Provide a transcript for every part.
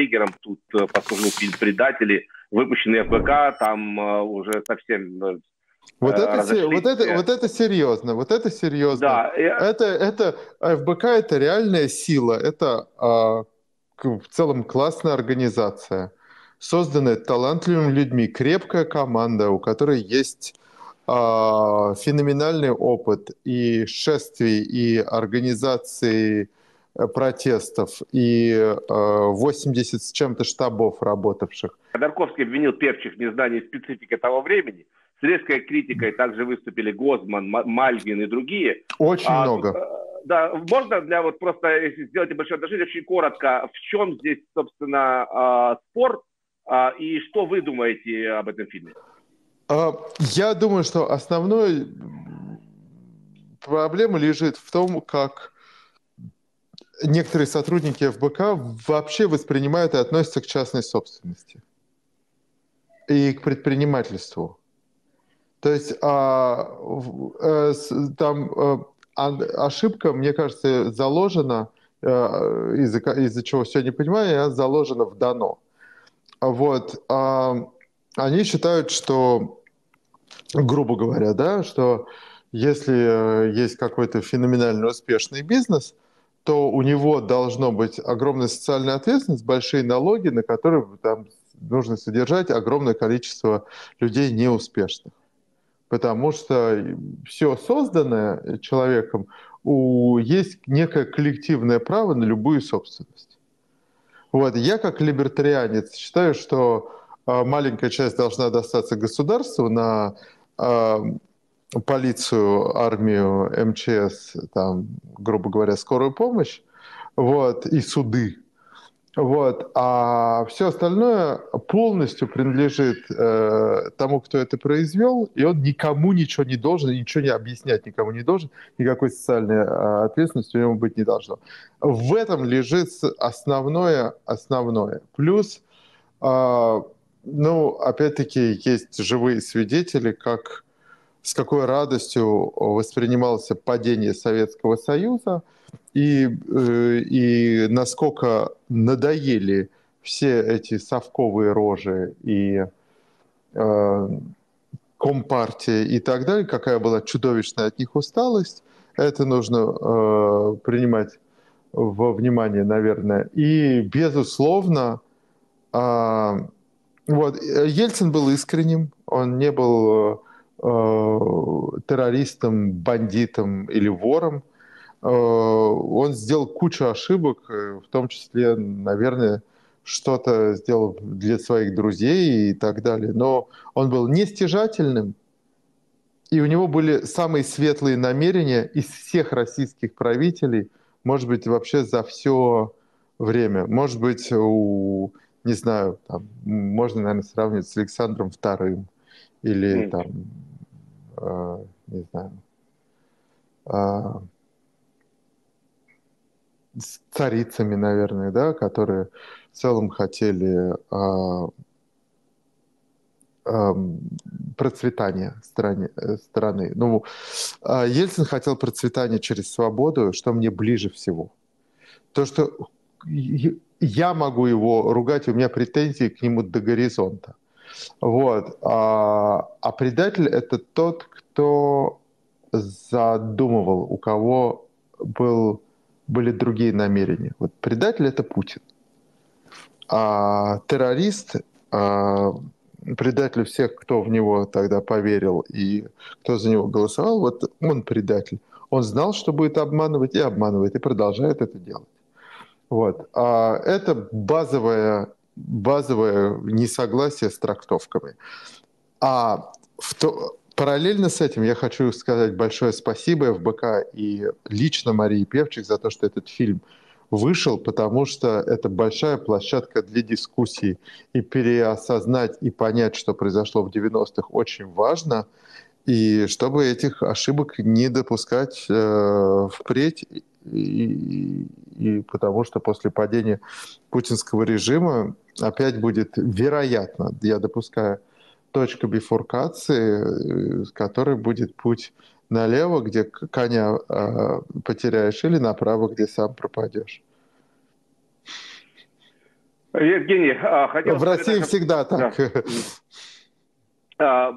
триггером. Тут послужил фильм «Предатели», выпущенный ФБК, там уже совсем... Вот это серьезно. Да, ФБК — это реальная сила, это в целом классная организация, созданная талантливыми людьми, крепкая команда, у которой есть феноменальный опыт и шествий, и организации протестов, и 80 с чем-то штабов работавших. Ходорковский обвинил Певчик в незнании специфики того времени. С резкой критикой также выступили Гозман, Мальгин и другие. Очень много. Да, можно для вот просто, если сделать небольшое отражение, очень коротко, в чем здесь, собственно, спор, и что вы думаете об этом фильме? Я думаю, что основной проблема лежит в том, как некоторые сотрудники ФБК вообще воспринимают и относятся к частной собственности и к предпринимательству. То есть там ошибка, мне кажется, заложена, из-за чего сегодня понимаю, она заложена в дано. Вот, они считают, что, грубо говоря, да, что если есть какой-то феноменально успешный бизнес, то у него должно быть огромная социальная ответственность, большие налоги, на которые там нужно содержать огромное количество людей неуспешных. Потому что все созданное человеком, есть некое коллективное право на любую собственность. Вот. Я как либертарианец считаю, что маленькая часть должна достаться государству на полицию, армию, МЧС, там, грубо говоря, скорую помощь, вот, и суды. Вот. А все остальное полностью принадлежит тому, кто это произвел, и он никому ничего не должен, ничего не объяснять никому не должен, никакой социальной ответственности у него быть не должно. В этом лежит основное. Плюс, опять-таки, есть живые свидетели, как с какой радостью воспринималось падение Советского Союза, и насколько надоели все эти совковые рожи и компартии и так далее, какая была чудовищная от них усталость, это нужно принимать во внимание, наверное. И, безусловно, Ельцин был искренним, он не был террористом, бандитом или вором. Он сделал кучу ошибок, в том числе, наверное, что-то сделал для своих друзей и так далее. Но он был нестяжательным, и у него были самые светлые намерения из всех российских правителей, может быть, вообще за все время. Может быть, можно, наверное, сравнивать с Александром II или с царицами, наверное, да, которые в целом хотели процветания страны. Ельцин хотел процветания через свободу, что мне ближе всего. То, что я могу его ругать, у меня претензии к нему до горизонта. Вот. А предатель — это тот, кто задумывал, у кого были другие намерения. Вот предатель — это Путин. А террорист, предатель всех, кто в него тогда поверил и кто за него голосовал, вот он предатель. Он знал, что будет обманывать, и обманывает, и продолжает это делать. Вот. Это базовое несогласие с трактовками. Параллельно с этим я хочу сказать большое спасибо ФБК и лично Марии Певчик за то, что этот фильм вышел, потому что это большая площадка для дискуссий. И переосознать и понять, что произошло в 90-х, очень важно. И чтобы этих ошибок не допускать впредь, и потому что после падения путинского режима опять будет, вероятно, я допускаю, точка бифуркации, с которой будет путь налево, где коня потеряешь, или направо, где сам пропадешь. Евгений, хотел сказать... В России всегда так. Да.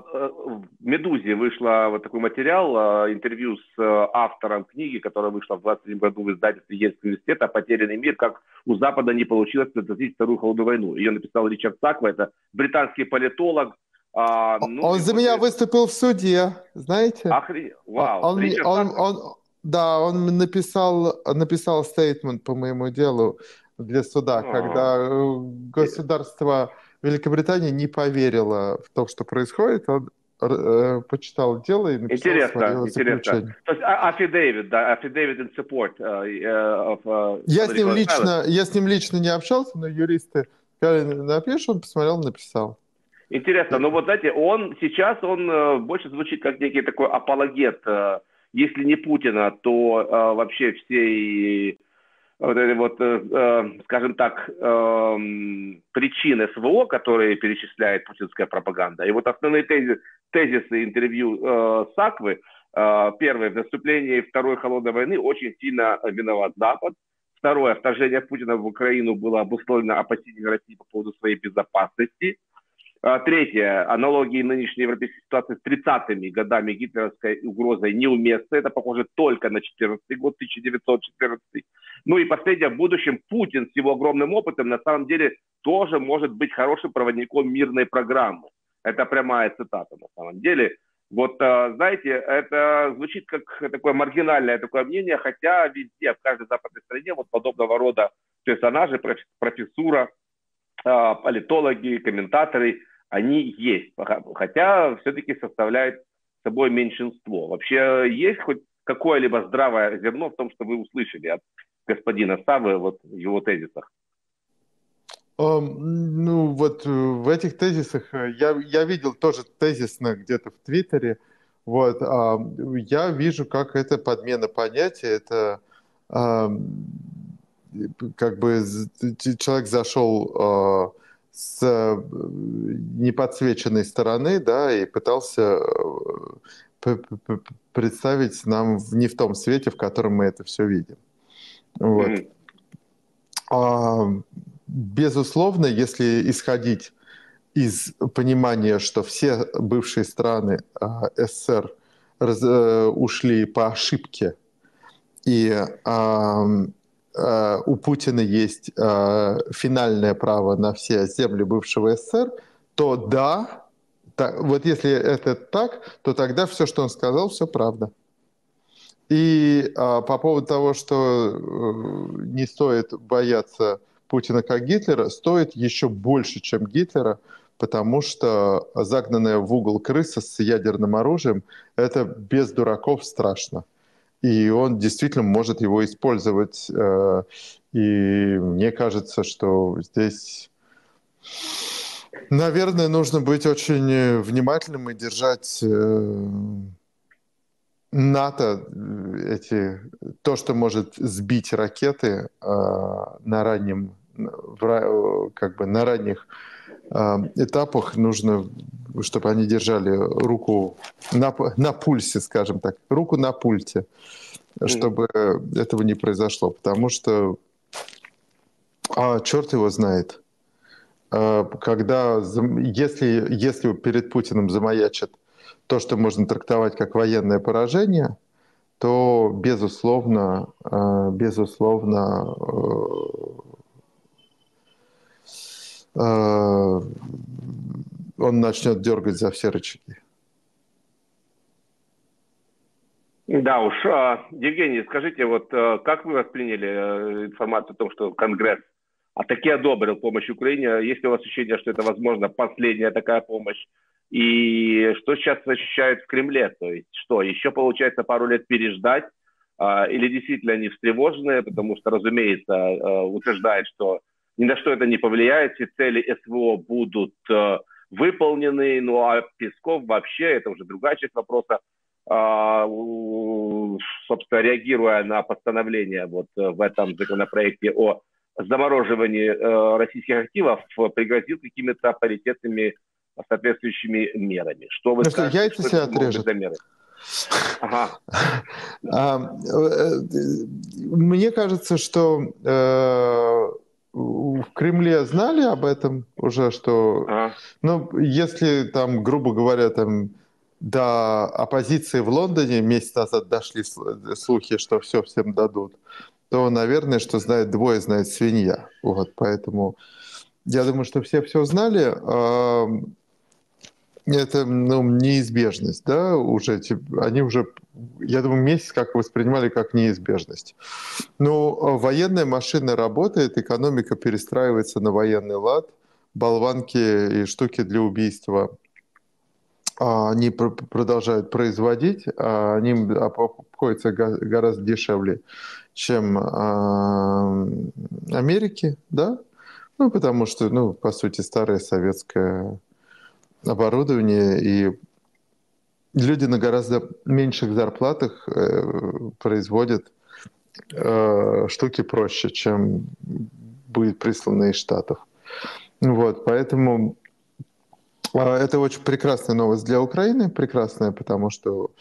В «Медузе» вышла вот такой материал, интервью с автором книги, которая вышла в 2023 году в издательстве Йельского университета «Потерянный мир. Как у Запада не получилось предотвратить Вторую холодную войну». Ее написал Ричард Саква, это британский политолог. Он за меня выступил в суде, знаете? Вау! Он написал стейтмент по моему делу для суда, когда государство... Великобритания не поверила в то, что происходит. Он почитал дело и написал свое заключение. То есть affidavit, да, affidavit in support. Я с ним лично не общался, но юристы сказали, напишешь, он посмотрел, написал. Интересно, но вот знаете, он сейчас больше звучит как некий такой апологет, если не Путина, то вообще всей... скажем так, причины СВО, которые перечисляет путинская пропаганда. И вот основные тезисы интервью Саквы. Первое, в наступлении Второй холодной войны очень сильно виноват Запад. Второе, вторжение Путина в Украину было обусловлено опасением России по поводу своей безопасности. Третье, аналогии нынешней европейской ситуации с 30-ми годами гитлеровской угрозой неуместны. Это похоже только на 14-й год, 1914-й. Ну и последнее, в будущем Путин с его огромным опытом на самом деле тоже может быть хорошим проводником мирной программы. Это прямая цитата на самом деле. Вот, знаете, это звучит как такое маргинальное такое мнение, хотя везде, в каждой западной стране вот подобного рода персонажи, профессура, политологи, комментаторы, они есть. Хотя все-таки составляют собой меньшинство. Вообще есть хоть какое-либо здравое зерно в том, что вы услышали от господина Савы, вот в его тезисах? Ну, вот в этих тезисах, я видел тоже тезисно где-то в Твиттере, вот, я вижу, как это подмена понятия, это как бы человек зашел с неподсвеченной стороны, да, и пытался представить нам не в том свете, в котором мы это все видим. Вот. Безусловно, если исходить из понимания, что все бывшие страны СССР ушли по ошибке, и у Путина есть финальное право на все земли бывшего СССР, то да, вот если это так, то тогда все, что он сказал, все правда. И по поводу того, что не стоит бояться Путина как Гитлера, стоит еще больше, чем Гитлера, потому что загнанная в угол крыса с ядерным оружием – это без дураков страшно. И он действительно может его использовать. И мне кажется, что здесь, наверное, нужно быть очень внимательным и держать... НАТО, то, что может сбить ракеты на ранних этапах, нужно, чтобы они держали руку на пульсе, скажем так, руку на пульте, чтобы этого не произошло. Потому что черт его знает, если перед Путиным замаячат то, что можно трактовать как военное поражение, то, безусловно, он начнет дергать за все рычаги. Да уж. Евгений, скажите, вот как вы восприняли информацию о том, что Конгресс таки одобрил помощь Украине? Есть ли у вас ощущение, что это, возможно, последняя такая помощь? И что сейчас ощущают в Кремле? То есть что, еще получается пару лет переждать? Или действительно они встревожены? Потому что, разумеется, утверждает, что ни на что это не повлияет, все цели СВО будут выполнены. Ну а Песков вообще, это уже другая часть вопроса, собственно, реагируя на постановление вот в этом законопроекте о замораживании российских активов, пригрозил какими-то паритетными соответствующими мерами. Что вы скажете, яйца что себя отрежут? Мне кажется, что в Кремле знали об этом уже, что... Ну, если там, грубо говоря, там до оппозиции в Лондоне месяц назад дошли слухи, что все всем дадут, то, наверное, что знает двое, знает свинья. Вот, поэтому я думаю, что все знали. Это, ну, неизбежность, да, уже, они уже, я думаю, месяц как воспринимали как неизбежность. Ну, военная машина работает, экономика перестраивается на военный лад, болванки и штуки для убийства они продолжают производить, а они обходятся гораздо дешевле, чем Америки, да, ну, потому что, ну, по сути, старая советская... оборудование, и люди на гораздо меньших зарплатах производят штуки проще, чем будет прислано из Штатов. Вот, поэтому это очень прекрасная новость для Украины, прекрасная, потому что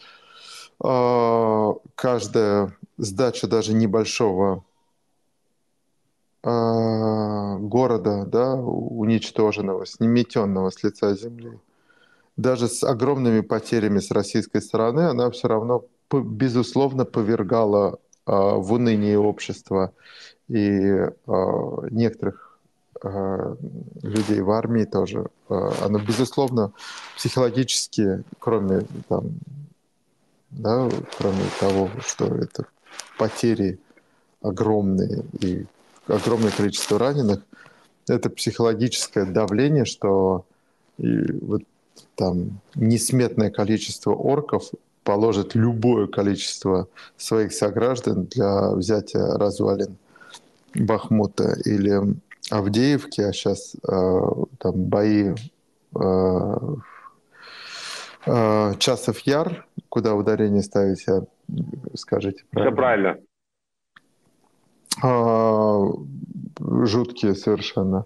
каждая сдача даже небольшого города, да, уничтоженного, сметенного с лица земли, даже с огромными потерями с российской стороны, она все равно, безусловно, повергала в уныние общества и некоторых людей в армии тоже. Она, безусловно, психологически, кроме, там, да, кроме того, что это потери огромные и огромное количество раненых, это психологическое давление, что вот там несметное количество орков положит любое количество своих сограждан для взятия развалин Бахмута или Авдеевки, а сейчас там бои Часов-Яр, куда ударение ставите, скажите правильно. Все правильно. Жуткие совершенно.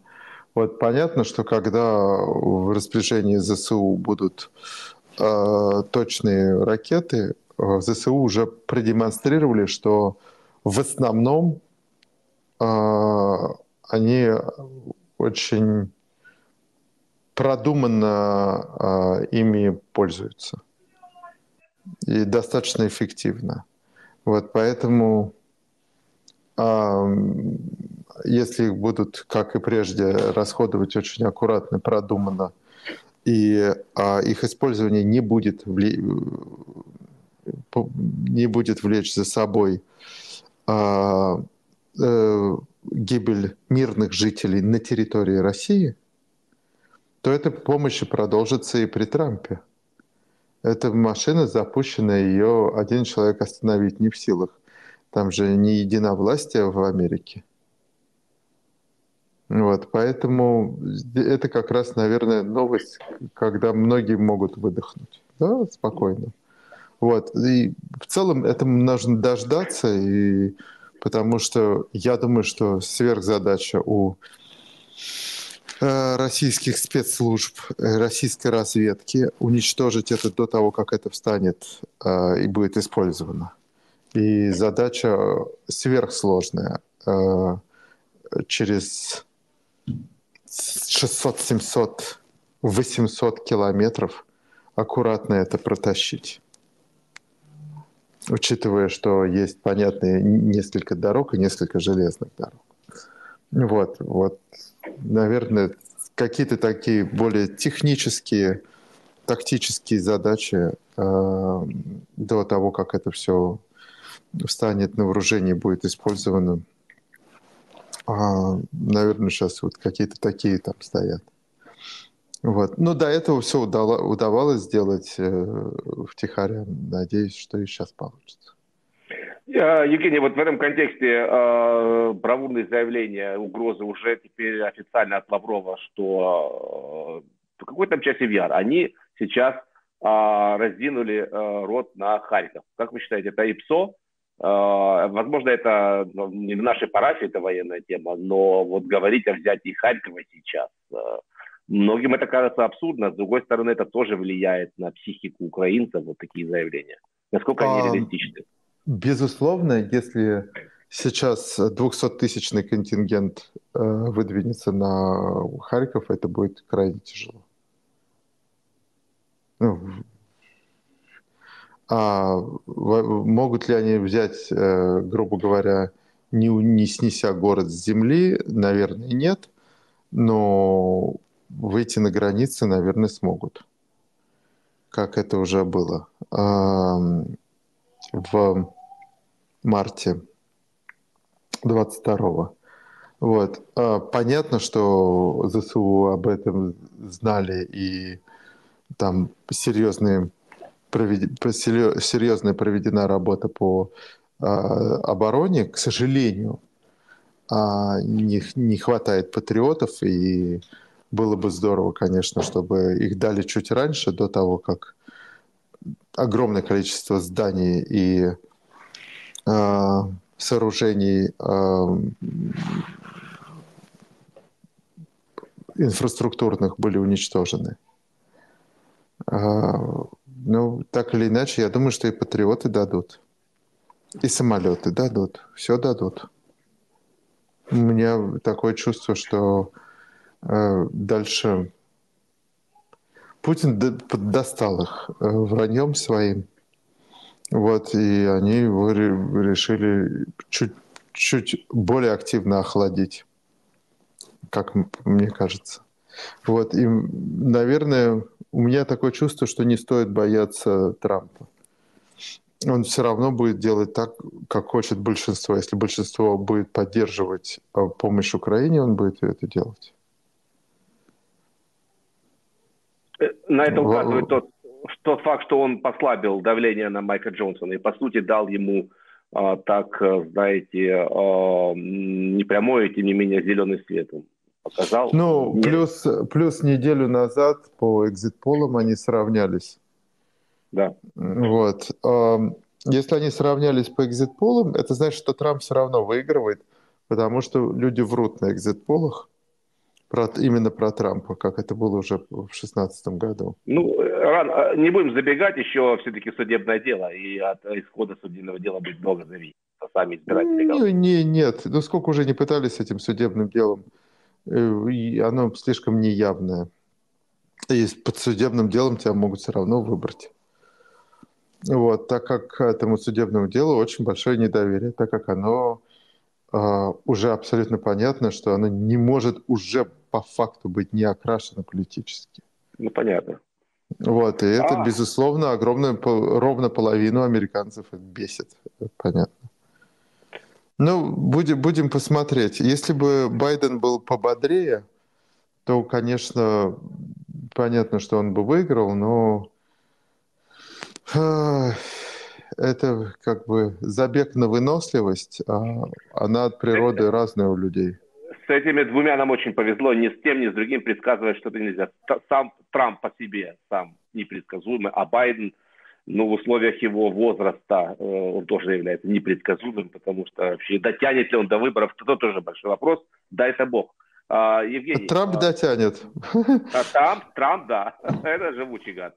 Вот понятно, что когда в распоряжении ЗСУ будут точные ракеты, ЗСУ уже продемонстрировали, что в основном они очень продуманно ими пользуются. И достаточно эффективно. Вот поэтому... Если их будут, как и прежде, расходовать очень аккуратно, продуманно, и их использование не будет влечь за собой гибель мирных жителей на территории России, то эта помощь продолжится и при Трампе. Эта машина запущена, ее один человек остановить не в силах. Там же не единовластие в Америке. Вот, поэтому это как раз, наверное, новость, когда многие могут выдохнуть. Да, спокойно. Вот, и в целом этому нужно дождаться, и потому что я думаю, что сверхзадача у российских спецслужб, российской разведки уничтожить это до того, как это встанет и будет использовано. И задача сверхсложная. Через 600, 700, 800 километров аккуратно это протащить. Учитывая, что есть понятные несколько дорог и несколько железных дорог. Вот. Наверное, какие-то такие более технические, тактические задачи до того, как это все... встанет на вооружение, будет использовано. Наверное, сейчас вот какие-то такие там стоят. Вот. Но до этого все удавалось сделать втихаря. Надеюсь, что и сейчас получится. Евгений, вот в этом контексте бравурные заявления, угрозы уже теперь официально от Лаврова, что в какой-то части ВЯР они сейчас раздвинули рот на Харьков. Как вы считаете, это ИПСО? Возможно, это не в нашей парафии, это военная тема, но вот говорить о взятии Харькова сейчас, многим это кажется абсурдно. С другой стороны, это тоже влияет на психику украинцев, вот такие заявления. Насколько они реалистичны? Безусловно, если Сейчас 200-тысячный контингент выдвинется на Харьков, это будет крайне тяжело. А могут ли они взять, грубо говоря, не снеся город с земли? Наверное, нет. Но выйти на границы, наверное, смогут. Как это уже было в марте 22-го. Вот. Понятно, что ЗСУ об этом знали, и там серьезная проведена работа по обороне. К сожалению, не хватает патриотов, и было бы здорово, конечно, чтобы их дали чуть раньше, до того, как огромное количество зданий и сооружений, инфраструктурных были уничтожены. Ну, так или иначе, я думаю, что и патриоты дадут, и самолеты дадут, все дадут. У меня такое чувство, что дальше Путин достал их враньем своим. Вот, и они его решили чуть более активно охладить, как мне кажется. Вот, и, наверное, у меня такое чувство, что не стоит бояться Трампа. Он все равно будет делать так, как хочет большинство. Если большинство будет поддерживать помощь Украине, он будет это делать. На это указывает тот факт, что он послабил давление на Майка Джонсона и, по сути, дал ему, так, знаете, не прямой, тем не менее, зеленый свет. Показал. Ну, плюс неделю назад по экзит-полам они сравнялись. Да. Вот. Если они сравнялись по экзит-полам, это значит, что Трамп все равно выигрывает, потому что люди врут на экзит-полах. Именно про Трампа, как это было уже в 2016 году. Ну, не будем забегать, еще все-таки судебное дело, и от исхода судебного дела будет много зависеть. Сами избиратели. Нет, ну сколько уже не пытались с этим судебным делом, и оно слишком неявное. И под судебным делом тебя могут все равно выбрать. Вот, так как к этому судебному делу очень большое недоверие, так как оно уже абсолютно понятно, что оно не может уже по факту быть не окрашено политически. Ну, понятно. Вот, и это, безусловно, огромное, ровно половину американцев бесит. Это понятно. Ну, будем посмотреть. Если бы Байден был пободрее, то, конечно, понятно, что он бы выиграл, но это как бы забег на выносливость, она от природы разная у людей. С этими двумя нам очень повезло, ни с тем, ни с другим предсказывать что-то нельзя. Сам Трамп по себе сам непредсказуемый, а Байден, ну, в условиях его возраста, он тоже является непредсказуемым, потому что вообще дотянет ли он до выборов, это тоже большой вопрос, дай-то бог. Евгений, Трамп дотянет. Трамп, да, это живучий гад.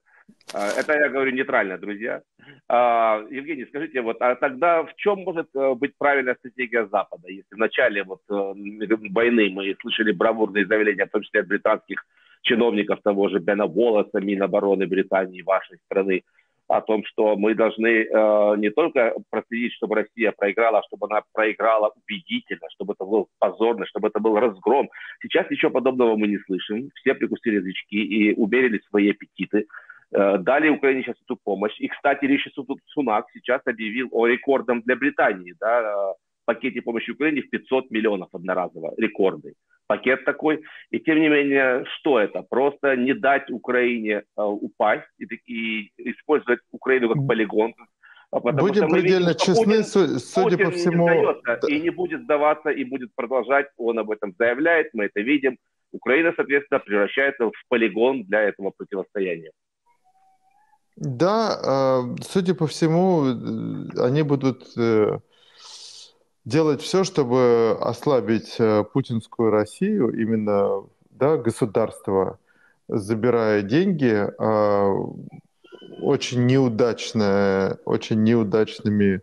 Это я говорю нейтрально, друзья. Евгений, скажите, вот, а тогда в чем может быть правильная стратегия Запада? Если в начале вот войны мы слышали бравурные заявления, в том числе от британских чиновников, того же Бена Волоса, Минобороны Британии, вашей страны, о том, что мы должны не только проследить, чтобы Россия проиграла, а чтобы она проиграла убедительно, чтобы это было позорно, чтобы это был разгром. Сейчас ничего подобного мы не слышим. Все прикусили язычки и умерили свои аппетиты. Дали Украине сейчас эту помощь. И, кстати, Риши Сунак сейчас объявил о рекордном для Британии, да, пакете помощи Украине в 500 миллионов одноразово. Рекордный пакет такой. И, тем не менее, что это? Просто не дать Украине упасть и использовать Украину как полигон. Будем предельно честны, судя по всему... И не будет сдаваться, и будет продолжать. Он об этом заявляет, мы это видим. Украина, соответственно, превращается в полигон для этого противостояния. Да, судя по всему, они будут делать все, чтобы ослабить путинскую Россию, именно, да, государство, забирая деньги очень неудачными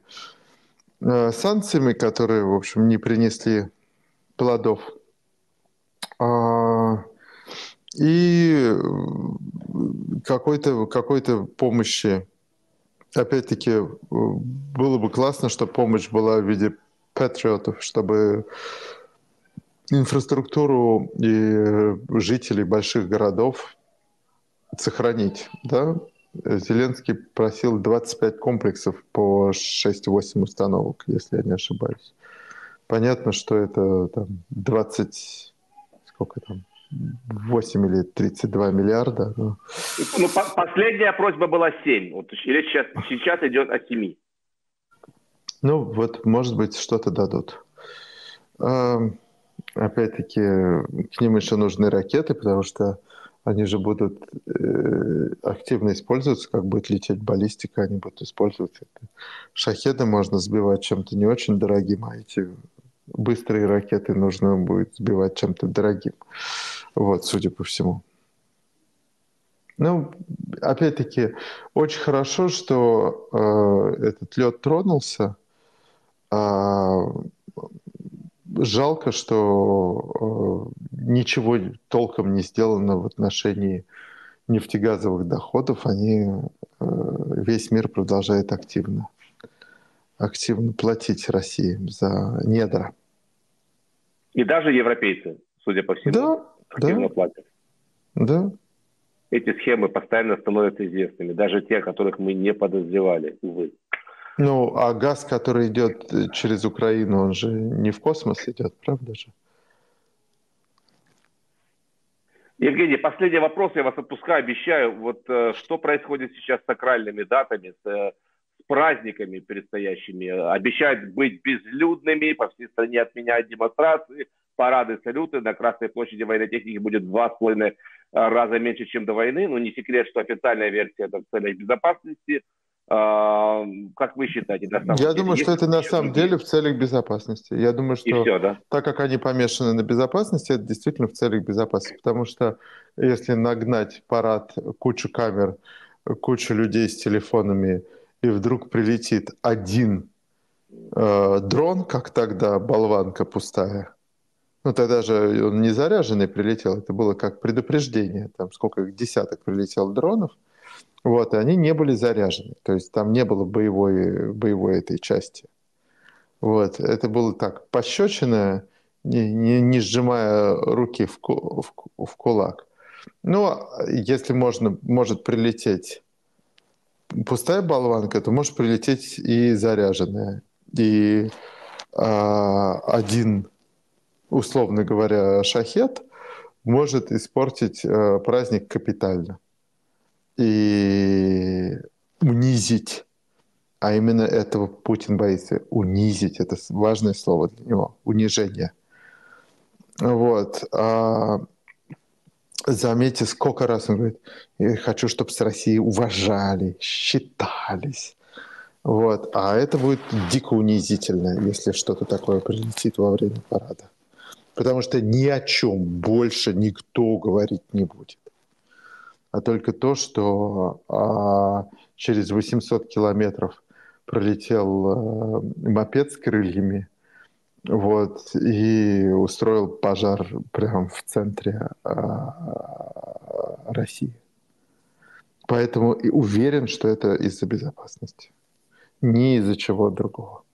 санкциями, которые, в общем, не принесли плодов. И какой-то помощи. Опять-таки, было бы классно, чтобы помощь была в виде патриотов, чтобы инфраструктуру и жителей больших городов сохранить. Да? Зеленский просил 25 комплексов по 6-8 установок, если я не ошибаюсь. Понятно, что это там, 20... Сколько там? 8 или 32 миллиарда. Но... Ну, последняя просьба была 7. Вот, речь сейчас идет о 7. Ну, вот, может быть, что-то дадут. Опять-таки, к ним еще нужны ракеты, потому что они же будут активно использоваться, как будет лететь баллистика, они будут использоваться. Шахеды можно сбивать чем-то не очень дорогим, а эти быстрые ракеты нужно будет сбивать чем-то дорогим. Вот, судя по всему. Ну, опять-таки, очень хорошо, что этот лед тронулся. Жалко, что ничего толком не сделано в отношении нефтегазовых доходов. Они, весь мир продолжает активно платить России за недра. И даже европейцы, судя по всему, активно платят. Да. Эти схемы постоянно становятся известными, даже те, которых мы не подозревали, увы. Ну, а газ, который идет через Украину, он же не в космос идет, правда же? Евгений, последний вопрос, я вас отпускаю, обещаю. Вот что происходит сейчас с сакральными датами, с праздниками предстоящими? Обещают быть безлюдными, по всей стране отменяют демонстрации, парады, салюты. На Красной площади военной техники будет 2,5 раза меньше, чем до войны. Ну, не секрет, что официальная версия — это в целях безопасности. Как вы считаете? Я думаю, что это на самом деле в целях безопасности. Я думаю, что так как они помешаны на безопасности, это действительно в целях безопасности. Потому что если нагнать парад, кучу камер, кучу людей с телефонами, и вдруг прилетит один дрон, как тогда болванка пустая, ну тогда же он не заряженный прилетел, это было как предупреждение, там сколько их, десяток прилетело дронов. Вот, и они не были заряжены, то есть там не было боевой этой части. Вот, это было так, пощечина, не сжимая руки в кулак. Ну, если может прилететь пустая болванка, то может прилететь и заряженная. И один, условно говоря, шахет может испортить праздник капитально. И унизить, а именно этого Путин боится, унизить, это важное слово для него, унижение. Вот. Заметьте, сколько раз он говорит, я хочу, чтобы с Россией уважали, считались. Вот. А это будет дико унизительно, если что-то такое прилетит во время парада. Потому что ни о чем больше никто говорить не будет. А только то, что через 800 километров пролетел мопед с крыльями, вот, и устроил пожар прямо в центре России. Поэтому и уверен, что это из-за безопасности, не из-за чего другого.